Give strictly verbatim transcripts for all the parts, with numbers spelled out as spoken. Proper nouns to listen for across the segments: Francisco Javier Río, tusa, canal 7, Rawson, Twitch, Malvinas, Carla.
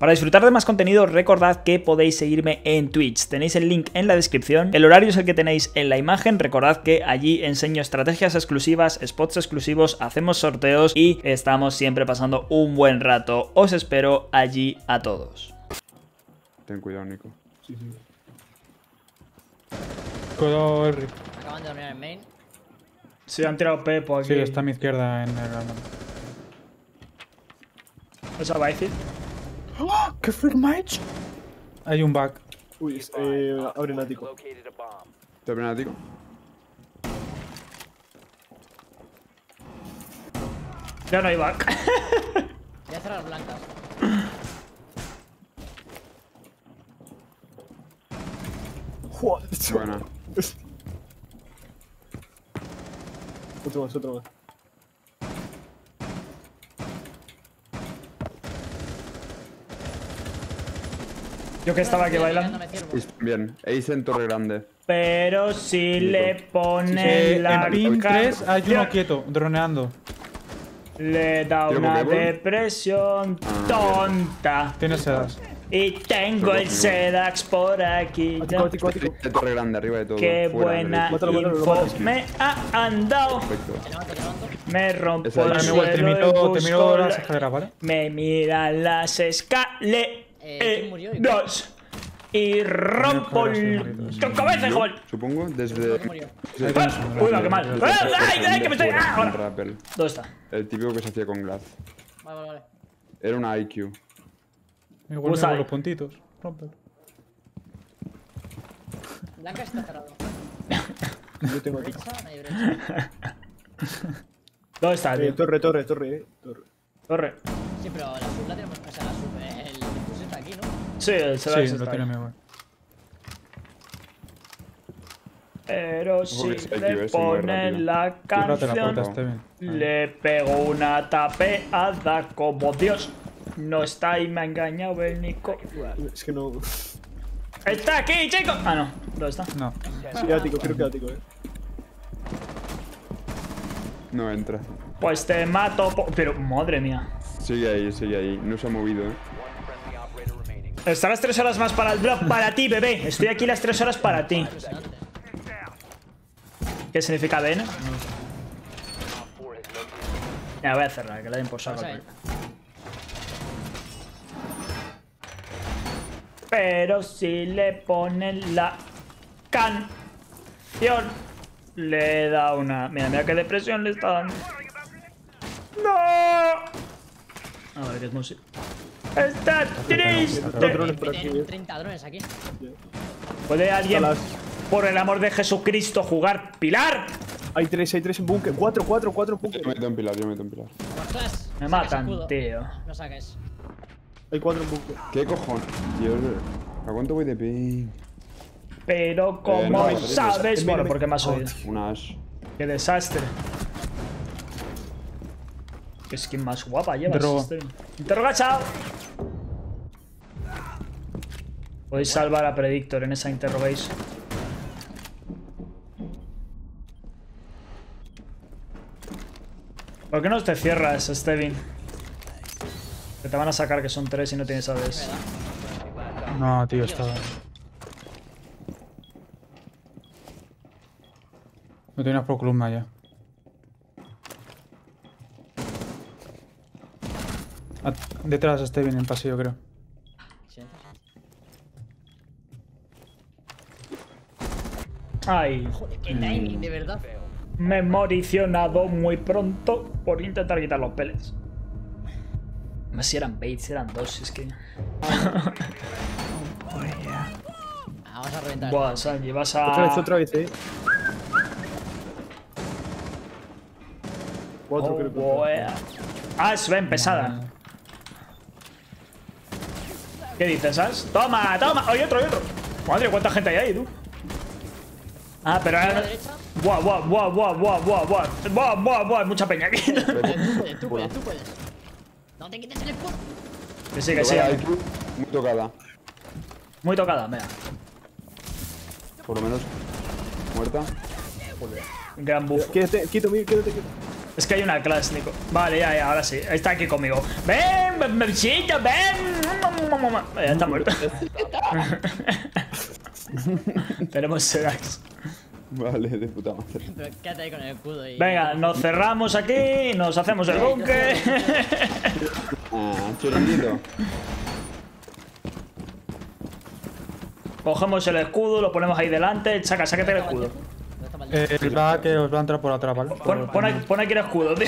Para disfrutar de más contenido, recordad que podéis seguirme en Twitch. Tenéis el link en la descripción. El horario es el que tenéis en la imagen. Recordad que allí enseño estrategias exclusivas, spots exclusivos, hacemos sorteos y estamos siempre pasando un buen rato. Os espero allí a todos. Ten cuidado, Nico. Sí, sí. Cuidado, R. Acaban de dominar el main. Sí, han tirado Pepo aquí. Sí, está a mi izquierda en el random. ¿Esa va a decir? ¡Oh! ¡Qué freak me ha hecho! Hay un bug. Uy, eh, abre el ático. ¿Te abre el ático? Ya no hay bug. Voy a cerrar blancas. Joder, buena. Otro más, otro más. Yo que estaba aquí bailando. Bien, Ace en torre grande. Pero si quieto. Le pone sí, la pin tres, hay uno quieto, droneando. Le da una depresión ah, tonta. Tiene sedax. Y tengo pero el no. sedax por aquí. Ático, ático, ático. De torre grande, arriba de todo. Qué buena info me ha andado. Me rompo el suelo. Te miro, te miro las escaleras, ¿vale? Me mira las escaleras. Eh, murió y dos y rompo el cabeza, joven. Supongo desde. Uy, va, qué mal. ¡Ay, ay, que me estoy! ¡Ah! ¿Dónde está? El típico que se hacía con Glass. Vale, vale, vale. Era una I Q. Me gustan los puntitos. Rompelo. Blanca está cerrado. Yo tengo aquí. ¿Dónde está? Torre, torre, torre, torre. Torre. Sí, pero la sub la tenemos que pasar a la sub. Sí, el Sedax sí, está lo tiene mejor. Pero si le ponen la canción, la puerta, le pego una tapeada como Dios. No está y me ha engañado el Nico. Es que no... ¡Está aquí, chicos! Ah, no. ¿Dónde está? No. Sí, ático, creo que ático, eh. No entra. Pues te mato po... Pero, madre mía. Sigue ahí, sigue ahí. No se ha movido, eh. Están las tres horas más para el drop, para ti, bebé. Estoy aquí las tres horas para ti. ¿Qué significa B N? Ya, voy a cerrar, que la den por saco. Pero si le ponen la canción, le da una... Mira, mira qué depresión le está dando. ¡No! A ver, que es música. ¡Está triste! Tienen treinta drones aquí. ¿Puede alguien, por el amor de Jesucristo, jugar Pilar? Hay tres, hay tres en búnker. Cuatro, cuatro, cuatro en búnker. Yo me meto en Pilar, yo me meto en Pilar. Me matan, tío. No saques. Hay cuatro en búnker. ¿Qué cojones? Dios, ¿a cuánto voy de ping? Pero como sabes... Bueno, porque me has oído. Una Ash. Qué desastre. Qué skin más guapa llevas. Interroga, chao. Podéis salvar a Predictor en esa interrogation. ¿Por qué no te cierras, Steven? Que te van a sacar que son tres y no tienes aves. No, tío, está bien. No tienes pro columna ya. Detrás, Steven, en pasillo, creo. Ay, joder, qué timing, de verdad. Me he moricionado muy pronto por intentar quitar los pellets. No sé si eran baits, eran dos, es que... Oh, yeah. Ah, vas a reventar. Buah, Sanji, vas a... Otra vez, otra vez, eh. Cuatro, oh, creo que... Boya. Ah, se ve empezada. ¿Qué dices, Ash? ¡Toma, toma! ¡Hay otro, hay otro! Madre, cuánta gente hay ahí, tú. Ah, pero ahora... Buah, buah, buah, buah, buah, buah, buah, buah, buah, buah, mucha peña aquí. Tú puedes, tú puedes, tú puedes. No te quites el escudo. Que sí, que sí. Muy tocada. Muy tocada, mira. Por lo menos... Muerta. Gran buff. Quédate, quito, mira, quédate, quito. Es que hay una clase, Nico. Vale, ya, ya, ahora sí. Está aquí conmigo. Ven, bebecito, ven. mamá. Ya está muerto. Tenemos Serax. Vale, de puta madre. Quédate ahí con el escudo y... Venga, nos cerramos aquí, nos hacemos el bunker. Ah, churandito. Cogemos el escudo, lo ponemos ahí delante. Chaca, sáquete el escudo. Eh, va que os va a entrar por atrás, ¿vale? Pon, pon, aquí, pon aquí el escudo, tío.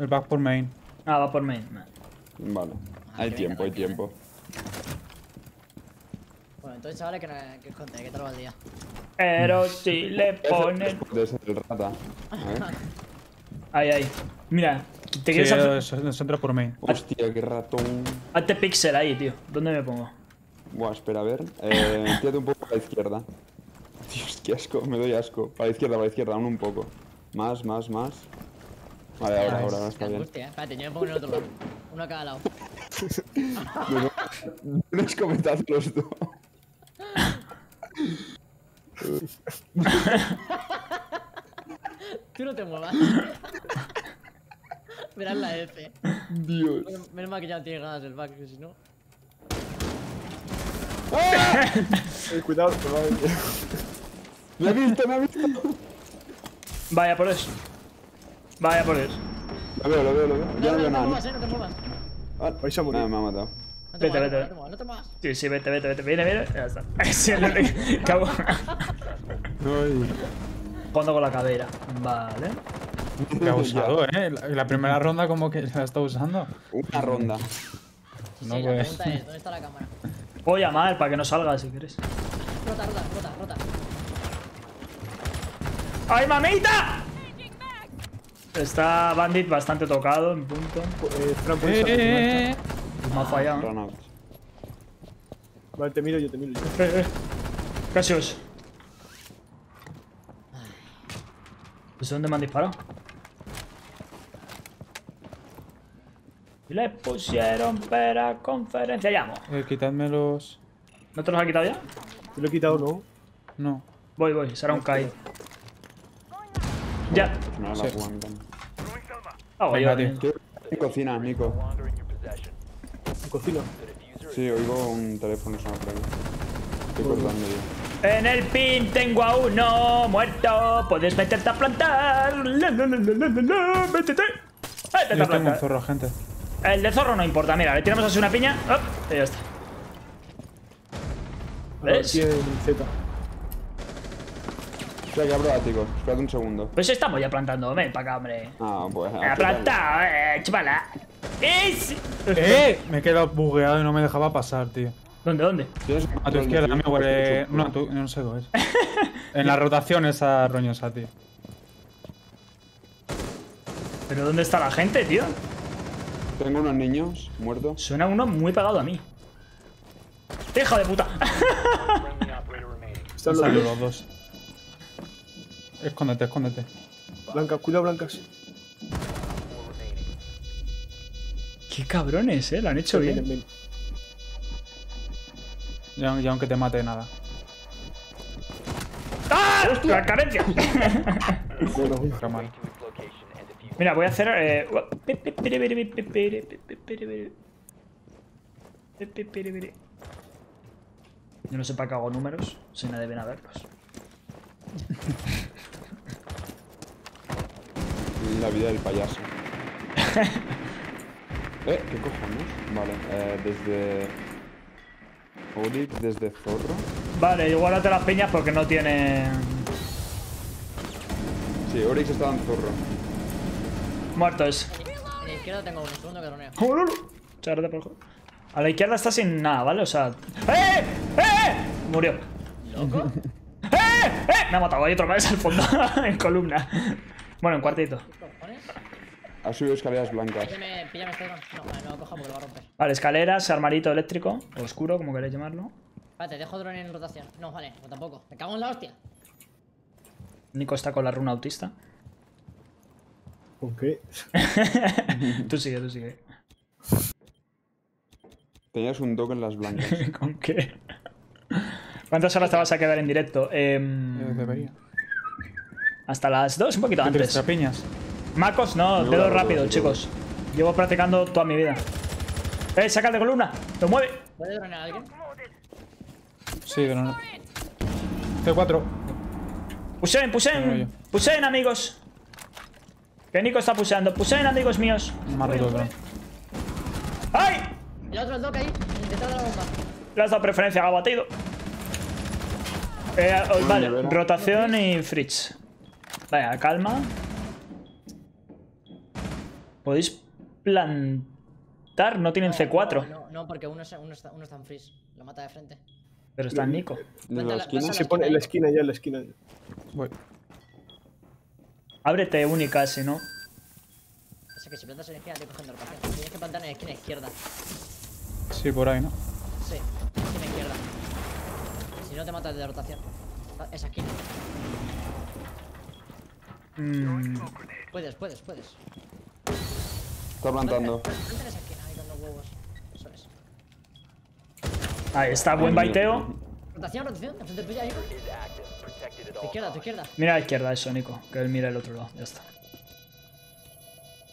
El back por main. Ah, va por main. Vale. Hay tiempo, hay tiempo. Bueno, entonces, chavales, que, no, que os conté, que tal va el día. Pero si le ponen. Debe ser el rata. Ahí, ahí. Mira, te quieres hacer. Nos entra por main. Hostia, qué ratón. Hazte pixel ahí, tío. ¿Dónde me pongo? Buah, espera, a ver. Eh, tírate un poco para la izquierda. Dios, qué asco, me doy asco. Para la izquierda, para la izquierda, aún un poco. Más, más, más. Vale, ahora, ahora, ahora está bien. Espérate, yo me pongo en el otro lado. Uno a cada lado. Un escopetazo los dos. Tú no te muevas. Verás la F. Dios. Menos mal que ya no tiene ganas el back, que si no. ¡Ah! Cuidado, por favor. Me ha visto, me ha visto. Vaya por eso. Vaya por eso. Lo veo, lo veo, lo veo. No, ya no, no, no, no, no te muevas, eh, no te muevas. Ah, vais a morir. Ah, me ha matado. No te vete, muevas, vete, no te muevas, no te muevas. Sí, sí, vete, vete, vete. Viene, viene. Ya está. Sí, no te... Cabo. Pondo con la cadera. Vale. Te ha usado, eh. La, la primera ronda como que la está usando. Una ronda. No, sí, pues. La pregunta es, ¿dónde está la cámara? Voy a llamar para que no salga si quieres. Rota, rota, rota, rota. ¡Ay, mamita! Está Bandit bastante tocado en punto. Eh, Franco, eh, eh, me ha fallado. Ah, vale, te miro yo, te miro yo. Eh, eh. Casios. No sé dónde me han disparado. Le pusieron pera conferencia, llamo. Eh, quitadme los... ¿No te los ha quitado ya? Te lo he quitado, ¿no? No. Voy, voy, será un caído. Ya. No la aguantan. Ah, voy a ir. ¿Qué cocinas, Nico? ¿Qué cocina? Sí, oigo un teléfono sonando por aquí. Estoy cortando yo. En el pin tengo a uno muerto. Puedes meterte a plantar. La, la, la, la, la, la. Métete. Métete yo a plantar. Tengo un zorro, gente. El de zorro no importa, mira, le tiramos así una piña. ¡Oh! Y ya está. ¿Ves? Espera que abro el ático, espérate un segundo. Pues estamos ya plantando, ven para acá, hombre. Ah, pues. Me ha plantado, eh, chupala. ¡Es! ¡Eh! Me he quedado bugueado y no me dejaba pasar, tío. ¿Dónde, dónde? A tu izquierda, amigo, huele. No, tú, no sé dónde es. En la rotación esa roñosa, tío. ¿Pero dónde está la gente, tío? Tengo unos niños muertos. Suena uno muy pegado a mí. ¡Hija de puta! Están los, los dos. Escóndete, escóndete. Blancas, cuidado, blancas. Qué cabrones, eh. Lo han hecho sí, bien. Ven, ven. Ya, ya aunque te mate, nada. ¡Ah! ¡Hostia! ¡La carencia! Mira, voy a hacer... Eh... Yo no sé para qué hago números, si nadie viene a verlos. La vida del payaso. ¿Eh? ¿Qué cojones? Vale, eh, desde... Oli, desde Zorro. Vale, igualate las piñas porque no tiene... Sí, Orix está en Zorro. Muerto es. A la izquierda tengo un segundo que ronea. Chárate por favor. A la izquierda está sin nada, ¿vale? O sea. ¡Eh! ¡Eh! Murió. ¿Loco? ¡Eh! ¡Eh! Me ha matado, hay otro más al fondo, en columna. Bueno, en cuartito. Ha subido escaleras blancas. Píllame, píllame, píllame. No, vale, no lo cojo porque lo va a romper. Vale, escaleras, armarito eléctrico, oscuro, como queréis llamarlo. Espérate, dejo drone en rotación. No, vale, no tampoco. Me cago en la hostia. Nico está con la runa autista. ¿Por qué? Tú sigue, tú sigue. Tenías un toque en las blancas. ¿Con qué? ¿Cuántas horas te vas a quedar en directo? Eh, Debería. Hasta las dos, un poquito antes. Trapiñas. Macos, no, no dedo rápido, chicos. Llevo practicando toda mi vida. ¡Eh! ¡Saca el de columna! ¡Lo mueve! ¿Puede dronear a alguien? Sí, dronear. C cuatro. Pusen, pusen. Pusen, amigos. Que Nico está puseando. Pusen, amigos míos. Más rico, bro. ¡Ay! El otro, el doc ahí. Detrás de la bomba. Le has dado preferencia, ha batido. Eh, oh, vale, rotación y Fritz. Vaya, calma. Podéis plantar, no tienen C cuatro. No, no, no, porque uno, es, uno, está, uno está en freeze, lo mata de frente. Pero está en Nico. En la, la esquina, la se esquina pone en la esquina ya, en la esquina ya. Voy. Ábrete única, si no. O sea que si plantas en la esquina te cogen de rotación. Tienes que plantar en la esquina izquierda. Sí, por ahí, ¿no? Sí, en la esquina izquierda. Si no te matas de rotación. Esa esquina. Mm. Puedes, puedes, puedes. Está plantando. Ahí está, buen baiteo. Rotación, rotación, enfrente tuya, Nico. Tu izquierda, tu izquierda. Mira a la izquierda, eso, Nico. Que él mira el otro lado, ya está.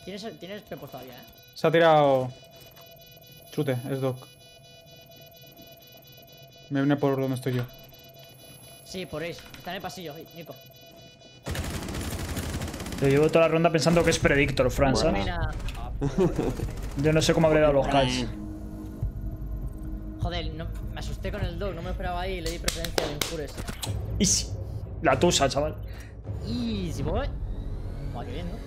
Tienes, tienes pepo todavía, eh. Se ha tirado. Chute, es Doc. Me viene por donde estoy yo. Sí, por ahí. Está en el pasillo, Nico. Yo llevo toda la ronda pensando que es Predictor, Fran, ¿sabes? Yo no sé cómo habré dado los calls. Joder, no, me asusté con el dog, no me esperaba ahí y le di preferencia de Injures. Easy. La tusa, chaval. Easy, boy. Va, qué bien, ¿no?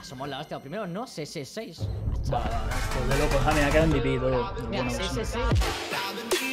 Asomos la hostia. Primero, no, seis seis seis. Chaval, de loco, me ha quedado en mi vida.